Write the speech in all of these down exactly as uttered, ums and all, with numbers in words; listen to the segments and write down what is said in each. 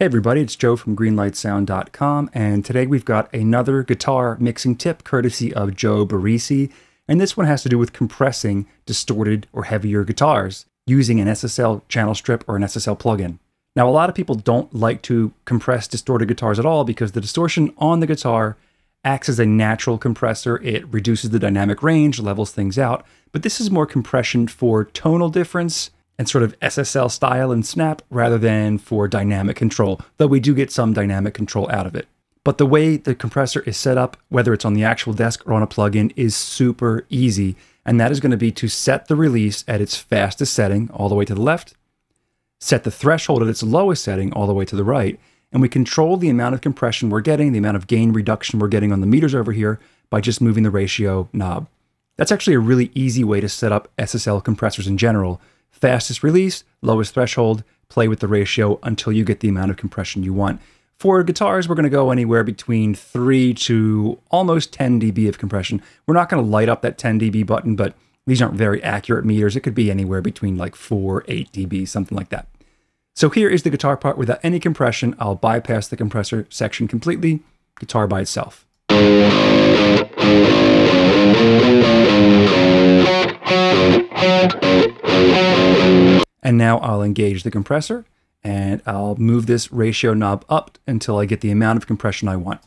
Hey everybody, it's Joe from green light sound dot com, and today we've got another guitar mixing tip courtesy of Joe Barresi, and this one has to do with compressing distorted or heavier guitars using an S S L channel strip or an S S L plugin. Now, a lot of people don't like to compress distorted guitars at all because the distortion on the guitar acts as a natural compressor. It reduces the dynamic range, levels things out, but this is more compression for tonal difference and sort of S S L style and snap rather than for dynamic control, though we do get some dynamic control out of it. But the way the compressor is set up, whether it's on the actual desk or on a plugin, is super easy. And that is going to be to set the release at its fastest setting all the way to the left, set the threshold at its lowest setting all the way to the right, and we control the amount of compression we're getting, the amount of gain reduction we're getting on the meters over here by just moving the ratio knob. That's actually a really easy way to set up S S L compressors in general. Fastest release, lowest threshold, play with the ratio until you get the amount of compression you want. For guitars, we're going to go anywhere between three to almost ten D B of compression. We're not going to light up that ten D B button, but these aren't very accurate meters. It could be anywhere between like four, eight D B, something like that. So here is the guitar part without any compression. I'll bypass the compressor section completely, guitar by itself. And now I'll engage the compressor and I'll move this ratio knob up until I get the amount of compression I want.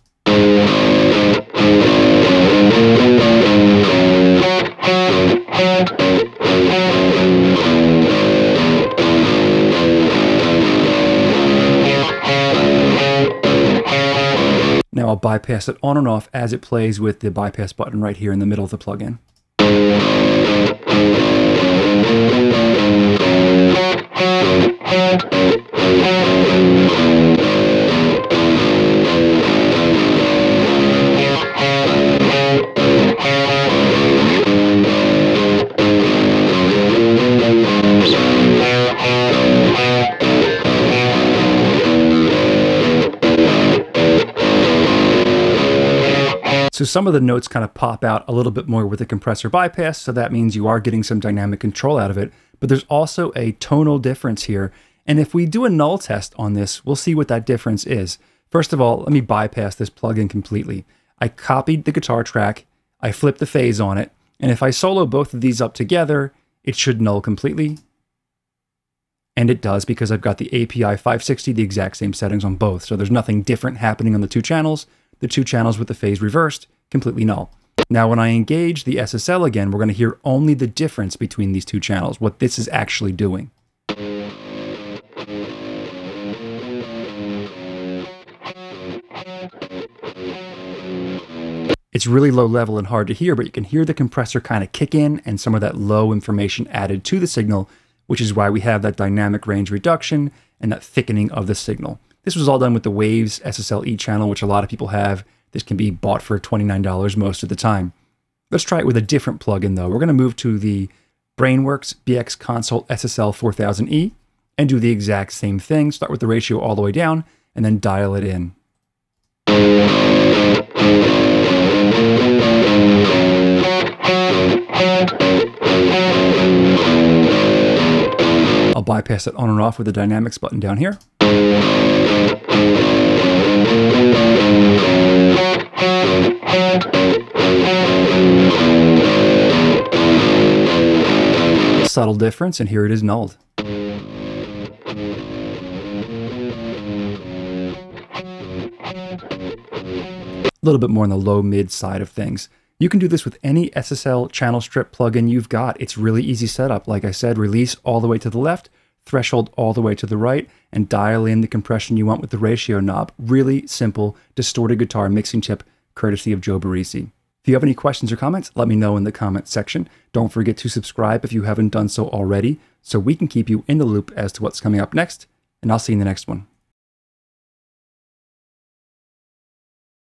Now I'll bypass it on and off as it plays with the bypass button right here in the middle of the plugin. So some of the notes kind of pop out a little bit more with the compressor bypass, so that means you are getting some dynamic control out of it, but there's also a tonal difference here. And if we do a null test on this, we'll see what that difference is. First of all, let me bypass this plugin completely. I copied the guitar track, I flipped the phase on it, and if I solo both of these up together, it should null completely. And it does, because I've got the A P I five sixty, the exact same settings on both. So there's nothing different happening on the two channels. The two channels with the phase reversed, completely null. Now, when I engage the S S L again, we're going to hear only the difference between these two channels, what this is actually doing. It's really low level and hard to hear, but you can hear the compressor kind of kick in and some of that low information added to the signal, which is why we have that dynamic range reduction and that thickening of the signal. This was all done with the Waves S S L E channel, which a lot of people have. This can be bought for twenty-nine dollars most of the time. Let's try it with a different plugin though. We're going to move to the Brainworks B X Console S S L four thousand E and do the exact same thing. Start with the ratio all the way down and then dial it in. I'll bypass it on and off with the dynamics button down here. Subtle difference, and here it is nulled. A little bit more on the low mid side of things. You can do this with any S S L channel strip plugin you've got. It's really easy setup. Like I said, release all the way to the left, threshold all the way to the right, and dial in the compression you want with the ratio knob. Really simple distorted guitar mixing tip courtesy of Joe Barresi. If you have any questions or comments, let me know in the comments section. Don't forget to subscribe if you haven't done so already, so we can keep you in the loop as to what's coming up next, and I'll see you in the next one.